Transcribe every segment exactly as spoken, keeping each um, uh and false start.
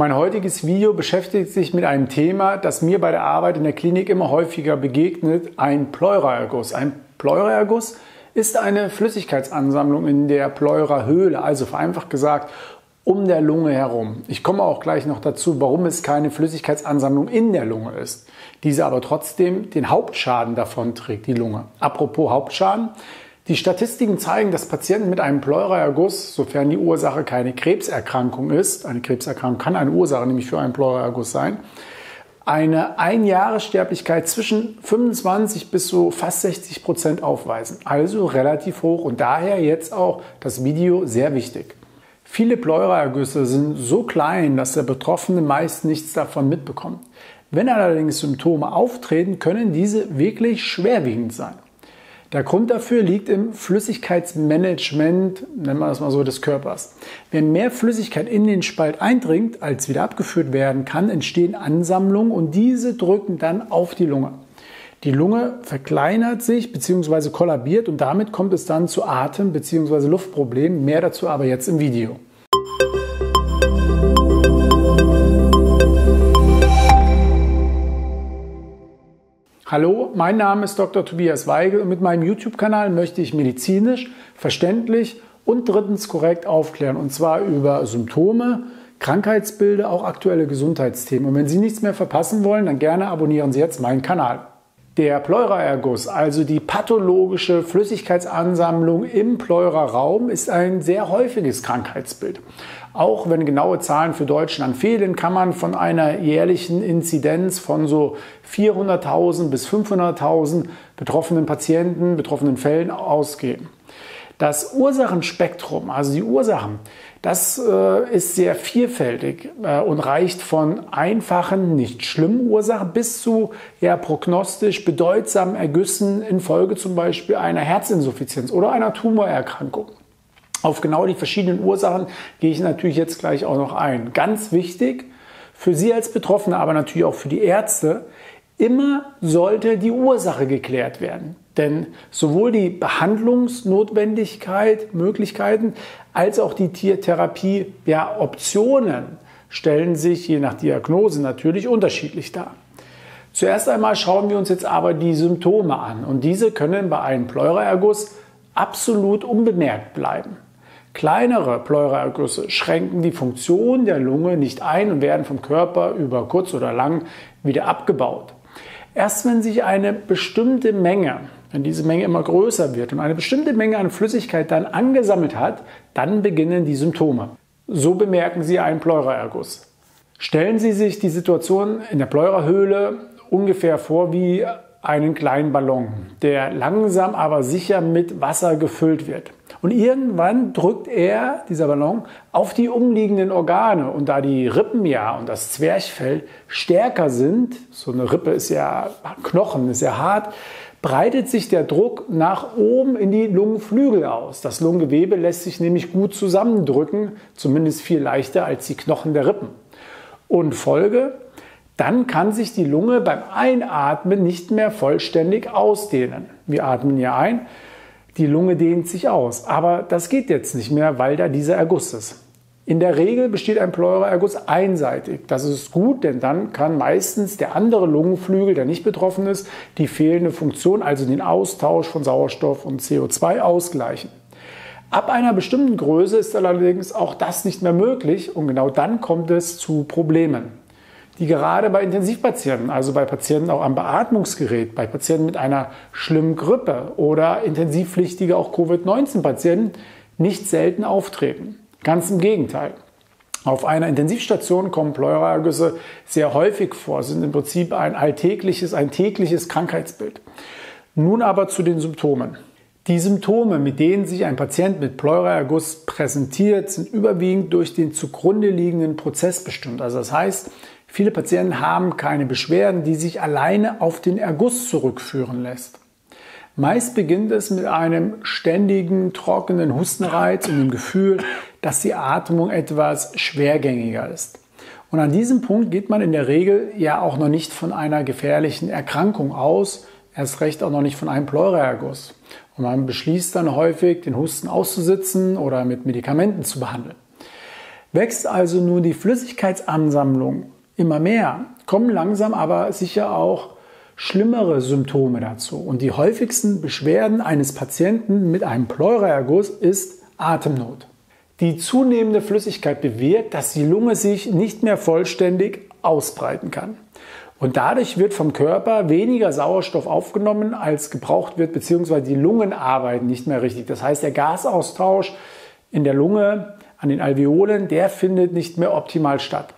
Mein heutiges Video beschäftigt sich mit einem Thema, das mir bei der Arbeit in der Klinik immer häufiger begegnet, ein Pleuraerguss. Ein Pleuraerguss ist eine Flüssigkeitsansammlung in der Pleurahöhle, also vereinfacht gesagt um der Lunge herum. Ich komme auch gleich noch dazu, warum es keine Flüssigkeitsansammlung in der Lunge ist, diese aber trotzdem den Hauptschaden davon trägt, die Lunge. Apropos Hauptschaden. Die Statistiken zeigen, dass Patienten mit einem Pleuraerguss, sofern die Ursache keine Krebserkrankung ist, eine Krebserkrankung kann eine Ursache nämlich für einen Pleuraerguss sein, eine Einjahressterblichkeit zwischen fünfundzwanzig bis so fast sechzig Prozent aufweisen. Also relativ hoch und daher jetzt auch das Video sehr wichtig. Viele Pleuraergüsse sind so klein, dass der Betroffene meist nichts davon mitbekommt. Wenn allerdings Symptome auftreten, können diese wirklich schwerwiegend sein. Der Grund dafür liegt im Flüssigkeitsmanagement, nennen wir das mal so, des Körpers. Wenn mehr Flüssigkeit in den Spalt eindringt, als wieder abgeführt werden kann, entstehen Ansammlungen und diese drücken dann auf die Lunge. Die Lunge verkleinert sich bzw. kollabiert und damit kommt es dann zu Atem- bzw. Luftproblemen. Mehr dazu aber jetzt im Video. Hallo, mein Name ist Doktor Tobias Weigel und mit meinem YouTube-Kanal möchte ich medizinisch, verständlich und drittens korrekt aufklären, und zwar über Symptome, Krankheitsbilder, auch aktuelle Gesundheitsthemen. Und wenn Sie nichts mehr verpassen wollen, dann gerne abonnieren Sie jetzt meinen Kanal. Der Pleuraerguss, also die pathologische Flüssigkeitsansammlung im Pleuraraum, ist ein sehr häufiges Krankheitsbild. Auch wenn genaue Zahlen für Deutschland fehlen, kann man von einer jährlichen Inzidenz von so vierhunderttausend bis fünfhunderttausend betroffenen Patienten, betroffenen Fällen ausgehen. Das Ursachenspektrum, also die Ursachen, das äh, ist sehr vielfältig äh, und reicht von einfachen, nicht schlimmen Ursachen bis zu eher prognostisch bedeutsamen Ergüssen infolge zum Beispiel einer Herzinsuffizienz oder einer Tumorerkrankung. Auf genau die verschiedenen Ursachen gehe ich natürlich jetzt gleich auch noch ein. Ganz wichtig für Sie als Betroffene, aber natürlich auch für die Ärzte: immer sollte die Ursache geklärt werden. Denn sowohl die Behandlungsnotwendigkeit, Möglichkeiten, als auch die Tiertherapie, ja, Optionen stellen sich je nach Diagnose natürlich unterschiedlich dar. Zuerst einmal schauen wir uns jetzt aber die Symptome an. Und diese können bei einem Pleuraerguss absolut unbemerkt bleiben. Kleinere Pleuraergüsse schränken die Funktion der Lunge nicht ein und werden vom Körper über kurz oder lang wieder abgebaut. Erst wenn sich eine bestimmte Menge, wenn diese Menge immer größer wird und eine bestimmte Menge an Flüssigkeit dann angesammelt hat, dann beginnen die Symptome. So bemerken Sie einen Pleuraerguss. Stellen Sie sich die Situation in der Pleurahöhle ungefähr vor wie einen kleinen Ballon, der langsam aber sicher mit Wasser gefüllt wird. Und irgendwann drückt er, dieser Ballon, auf die umliegenden Organe. Und da die Rippen ja und das Zwerchfell stärker sind, so eine Rippe ist ja Knochen, ist ja hart, breitet sich der Druck nach oben in die Lungenflügel aus. Das Lungengewebe lässt sich nämlich gut zusammendrücken, zumindest viel leichter als die Knochen der Rippen. Und Folge: dann kann sich die Lunge beim Einatmen nicht mehr vollständig ausdehnen. Wir atmen ja ein, die Lunge dehnt sich aus. Aber das geht jetzt nicht mehr, weil da dieser Erguss ist. In der Regel besteht ein Pleuraerguss einseitig. Das ist gut, denn dann kann meistens der andere Lungenflügel, der nicht betroffen ist, die fehlende Funktion, also den Austausch von Sauerstoff und C O zwei, ausgleichen. Ab einer bestimmten Größe ist allerdings auch das nicht mehr möglich und genau dann kommt es zu Problemen, die gerade bei Intensivpatienten, also bei Patienten auch am Beatmungsgerät, bei Patienten mit einer schlimmen Grippe oder intensivpflichtige auch Covid neunzehn-Patienten nicht selten auftreten. Ganz im Gegenteil. Auf einer Intensivstation kommen Pleuraergüsse sehr häufig vor, sind im Prinzip ein alltägliches, ein tägliches Krankheitsbild. Nun aber zu den Symptomen. Die Symptome, mit denen sich ein Patient mit Pleuraerguss präsentiert, sind überwiegend durch den zugrunde liegenden Prozess bestimmt. Also das heißt, viele Patienten haben keine Beschwerden, die sich alleine auf den Erguss zurückführen lässt. Meist beginnt es mit einem ständigen, trockenen Hustenreiz und dem Gefühl, dass die Atmung etwas schwergängiger ist. Und an diesem Punkt geht man in der Regel ja auch noch nicht von einer gefährlichen Erkrankung aus, erst recht auch noch nicht von einem Pleuraerguss. Und man beschließt dann häufig, den Husten auszusitzen oder mit Medikamenten zu behandeln. Wächst also nur die Flüssigkeitsansammlung immer mehr, kommen langsam aber sicher auch schlimmere Symptome dazu. Und die häufigsten Beschwerden eines Patienten mit einem Pleuraerguss ist Atemnot. Die zunehmende Flüssigkeit bewirkt, dass die Lunge sich nicht mehr vollständig ausbreiten kann. Und dadurch wird vom Körper weniger Sauerstoff aufgenommen, als gebraucht wird, beziehungsweise die Lungen arbeiten nicht mehr richtig. Das heißt, der Gasaustausch in der Lunge an den Alveolen, der findet nicht mehr optimal statt.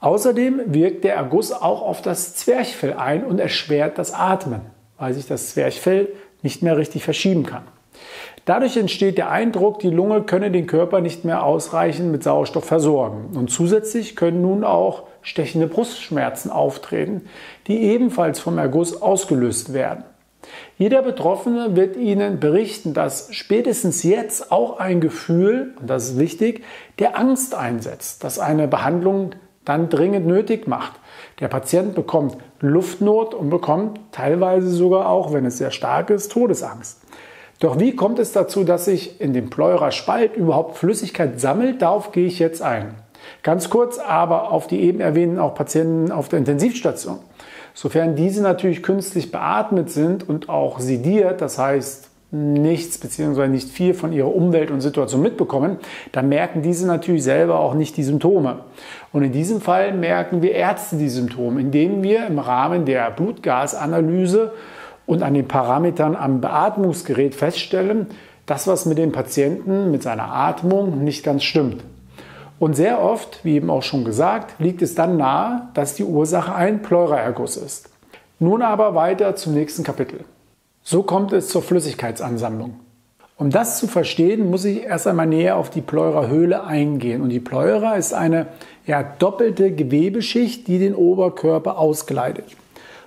Außerdem wirkt der Erguss auch auf das Zwerchfell ein und erschwert das Atmen, weil sich das Zwerchfell nicht mehr richtig verschieben kann. Dadurch entsteht der Eindruck, die Lunge könne den Körper nicht mehr ausreichend mit Sauerstoff versorgen. Und zusätzlich können nun auch stechende Brustschmerzen auftreten, die ebenfalls vom Erguss ausgelöst werden. Jeder Betroffene wird Ihnen berichten, dass spätestens jetzt auch ein Gefühl, und das ist wichtig, der Angst einsetzt, dass eine Behandlung dann dringend nötig macht. Der Patient bekommt Luftnot und bekommt teilweise sogar auch, wenn es sehr stark ist, Todesangst. Doch wie kommt es dazu, dass sich in dem Pleuraspalt überhaupt Flüssigkeit sammelt? Darauf gehe ich jetzt ein. Ganz kurz aber auf die eben erwähnten auch Patienten auf der Intensivstation. Sofern diese natürlich künstlich beatmet sind und auch sediert, das heißt nichts bzw. nicht viel von ihrer Umwelt und Situation mitbekommen, dann merken diese natürlich selber auch nicht die Symptome. Und in diesem Fall merken wir Ärzte die Symptome, indem wir im Rahmen der Blutgasanalyse und an den Parametern am Beatmungsgerät feststellen, dass was mit dem Patienten, mit seiner Atmung nicht ganz stimmt. Und sehr oft, wie eben auch schon gesagt, liegt es dann nahe, dass die Ursache ein Pleuraerguss ist. Nun aber weiter zum nächsten Kapitel. So kommt es zur Flüssigkeitsansammlung. Um das zu verstehen, muss ich erst einmal näher auf die Pleurahöhle eingehen. Und die Pleura ist eine ja, doppelte Gewebeschicht, die den Oberkörper auskleidet.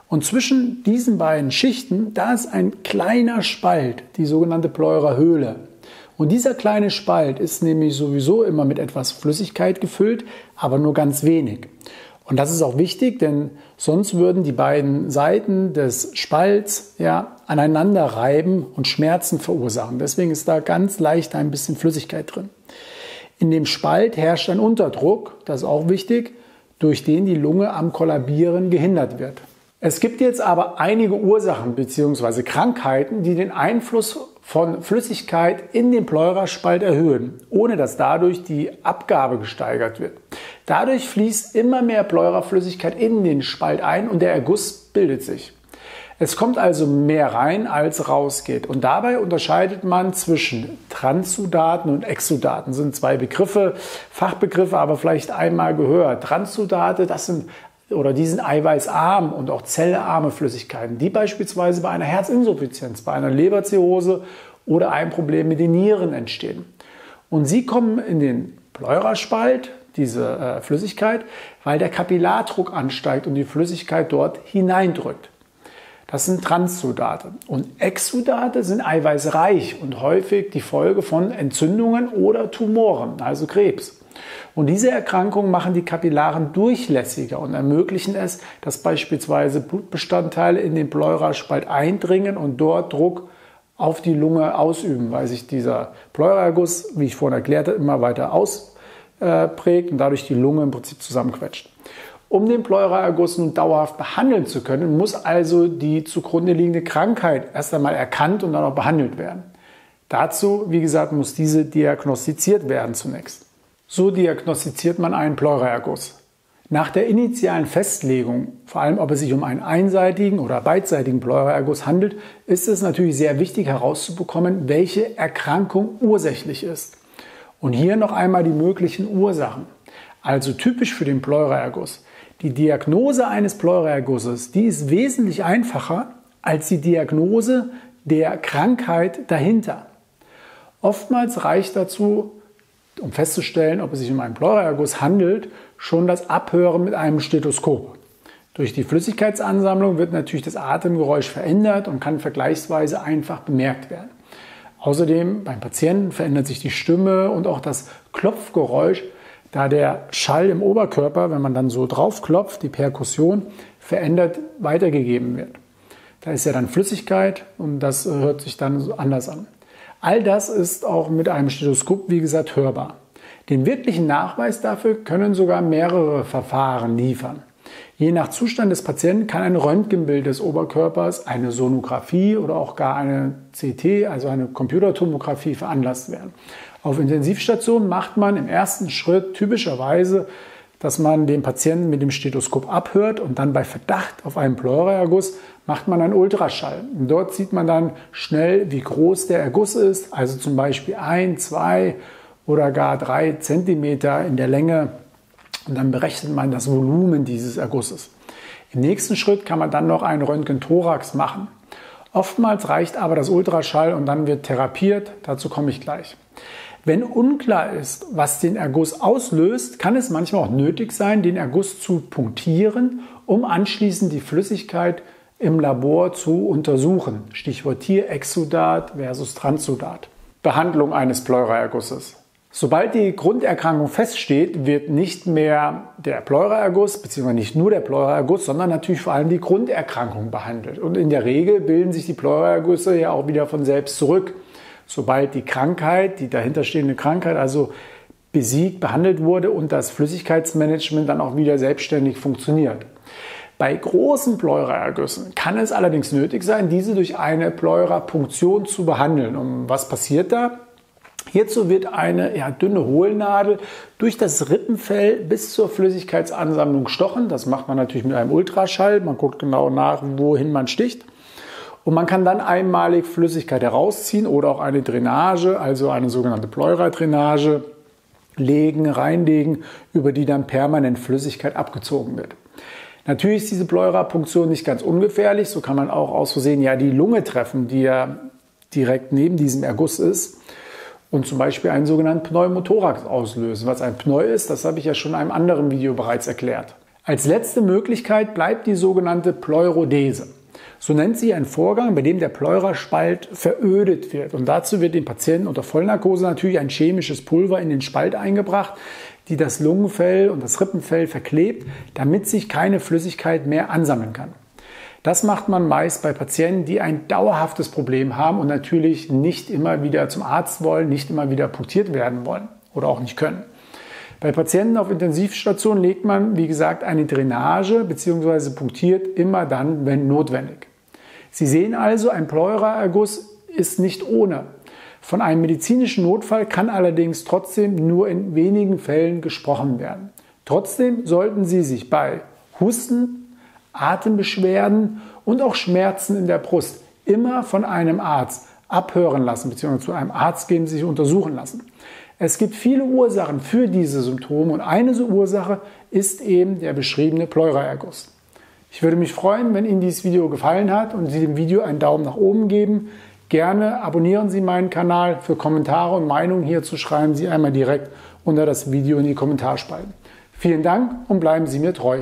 Und zwischen diesen beiden Schichten, da ist ein kleiner Spalt, die sogenannte Pleurahöhle. Und dieser kleine Spalt ist nämlich sowieso immer mit etwas Flüssigkeit gefüllt, aber nur ganz wenig. Und das ist auch wichtig, denn sonst würden die beiden Seiten des Spalts ja, aneinander reiben und Schmerzen verursachen. Deswegen ist da ganz leicht ein bisschen Flüssigkeit drin. In dem Spalt herrscht ein Unterdruck, das ist auch wichtig, durch den die Lunge am Kollabieren gehindert wird. Es gibt jetzt aber einige Ursachen bzw. Krankheiten, die den Einfluss von Flüssigkeit in den Pleuraspalt erhöhen, ohne dass dadurch die Abgabe gesteigert wird. Dadurch fließt immer mehr Pleuraflüssigkeit in den Spalt ein und der Erguss bildet sich. Es kommt also mehr rein, als rausgeht. Und dabei unterscheidet man zwischen Transsudaten und Exsudaten. Das sind zwei Begriffe, Fachbegriffe, aber vielleicht einmal gehört. Transsudate, das sind oder die sind eiweißarm und auch zellarme Flüssigkeiten, die beispielsweise bei einer Herzinsuffizienz, bei einer Leberzirrhose oder einem Problem mit den Nieren entstehen. Und sie kommen in den Pleuraspalt, diese äh, Flüssigkeit, weil der Kapillardruck ansteigt und die Flüssigkeit dort hineindrückt. Das sind Transsudate. Und Exsudate sind eiweißreich und häufig die Folge von Entzündungen oder Tumoren, also Krebs. Und diese Erkrankungen machen die Kapillaren durchlässiger und ermöglichen es, dass beispielsweise Blutbestandteile in den Pleuraspalt eindringen und dort Druck auf die Lunge ausüben, weil sich dieser Pleuraerguss, wie ich vorhin erklärte, immer weiter ausprägt und dadurch die Lunge im Prinzip zusammenquetscht. Um den Pleuraerguss nun dauerhaft behandeln zu können, muss also die zugrunde liegende Krankheit erst einmal erkannt und dann auch behandelt werden. Dazu, wie gesagt, muss diese diagnostiziert werden zunächst. So diagnostiziert man einen Pleuraerguss. Nach der initialen Festlegung, vor allem ob es sich um einen einseitigen oder beidseitigen Pleuraerguss handelt, ist es natürlich sehr wichtig herauszubekommen, welche Erkrankung ursächlich ist. Und hier noch einmal die möglichen Ursachen. Also typisch für den Pleuraerguss. Die Diagnose eines Pleuraergusses, die ist wesentlich einfacher als die Diagnose der Krankheit dahinter. Oftmals reicht dazu, um festzustellen, ob es sich um einen Pleuraerguss handelt, schon das Abhören mit einem Stethoskop. Durch die Flüssigkeitsansammlung wird natürlich das Atemgeräusch verändert und kann vergleichsweise einfach bemerkt werden. Außerdem beim Patienten verändert sich die Stimme und auch das Klopfgeräusch, da der Schall im Oberkörper, wenn man dann so drauf klopft, die Perkussion, verändert weitergegeben wird. Da ist ja dann Flüssigkeit und das hört sich dann anders an. All das ist auch mit einem Stethoskop, wie gesagt, hörbar. Den wirklichen Nachweis dafür können sogar mehrere Verfahren liefern. Je nach Zustand des Patienten kann ein Röntgenbild des Oberkörpers, eine Sonographie oder auch gar eine C T, also eine Computertomografie, veranlasst werden. Auf Intensivstationen macht man im ersten Schritt typischerweise, dass man den Patienten mit dem Stethoskop abhört und dann bei Verdacht auf einen Pleuraerguss macht man einen Ultraschall. Und dort sieht man dann schnell, wie groß der Erguss ist, also zum Beispiel ein, zwei oder gar drei Zentimeter in der Länge. Und dann berechnet man das Volumen dieses Ergusses. Im nächsten Schritt kann man dann noch einen Röntgenthorax machen. Oftmals reicht aber das Ultraschall und dann wird therapiert. Dazu komme ich gleich. Wenn unklar ist, was den Erguss auslöst, kann es manchmal auch nötig sein, den Erguss zu punktieren, um anschließend die Flüssigkeit im Labor zu untersuchen. Stichwort hier Exsudat versus Transsudat. Behandlung eines Pleuraergusses. Sobald die Grunderkrankung feststeht, wird nicht mehr der Pleuraerguss, beziehungsweise nicht nur der Pleuraerguss, sondern natürlich vor allem die Grunderkrankung behandelt. Und in der Regel bilden sich die Pleuraergüsse ja auch wieder von selbst zurück. Sobald die Krankheit, die dahinterstehende Krankheit also besiegt, behandelt wurde und das Flüssigkeitsmanagement dann auch wieder selbstständig funktioniert. Bei großen Pleuraergüssen kann es allerdings nötig sein, diese durch eine Pleurapunktion zu behandeln. Und was passiert da? Hierzu wird eine ja, dünne Hohlnadel durch das Rippenfell bis zur Flüssigkeitsansammlung gestochen. Das macht man natürlich mit einem Ultraschall. Man guckt genau nach, wohin man sticht. Und man kann dann einmalig Flüssigkeit herausziehen oder auch eine Drainage, also eine sogenannte Pleura-Drainage, legen, reinlegen, über die dann permanent Flüssigkeit abgezogen wird. Natürlich ist diese Pleurapunktion nicht ganz ungefährlich. So kann man auch aus Versehen ja die Lunge treffen, die ja direkt neben diesem Erguss ist. Und zum Beispiel einen sogenannten Pneumothorax auslösen. Was ein Pneu ist, das habe ich ja schon in einem anderen Video bereits erklärt. Als letzte Möglichkeit bleibt die sogenannte Pleurodese. So nennt sie einen Vorgang, bei dem der Pleuraspalt verödet wird. Und dazu wird dem Patienten unter Vollnarkose natürlich ein chemisches Pulver in den Spalt eingebracht, die das Lungenfell und das Rippenfell verklebt, damit sich keine Flüssigkeit mehr ansammeln kann. Das macht man meist bei Patienten, die ein dauerhaftes Problem haben und natürlich nicht immer wieder zum Arzt wollen, nicht immer wieder punktiert werden wollen oder auch nicht können. Bei Patienten auf Intensivstationen legt man, wie gesagt, eine Drainage bzw. punktiert immer dann, wenn notwendig. Sie sehen also, ein Pleuraerguss ist nicht ohne. Von einem medizinischen Notfall kann allerdings trotzdem nur in wenigen Fällen gesprochen werden. Trotzdem sollten Sie sich bei Husten, Atembeschwerden und auch Schmerzen in der Brust immer von einem Arzt abhören lassen bzw. zu einem Arzt gehen, sich untersuchen lassen. Es gibt viele Ursachen für diese Symptome und eine Ursache ist eben der beschriebene Pleuraerguss. Ich würde mich freuen, wenn Ihnen dieses Video gefallen hat und Sie dem Video einen Daumen nach oben geben. Gerne abonnieren Sie meinen Kanal. Für Kommentare und Meinungen hierzu schreiben Sie einmal direkt unter das Video in die Kommentarspalten. Vielen Dank und bleiben Sie mir treu.